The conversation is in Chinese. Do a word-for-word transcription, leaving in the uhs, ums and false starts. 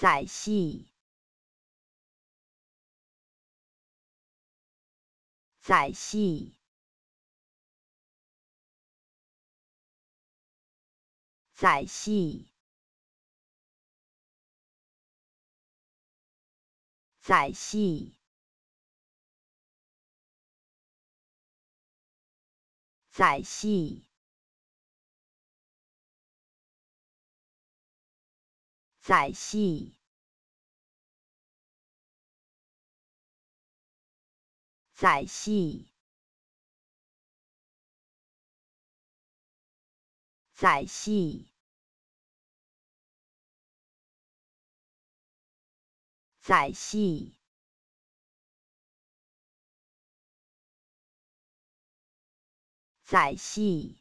仔细，仔细，仔细，仔细，仔细。 仔细，仔细，仔细，仔细，仔细。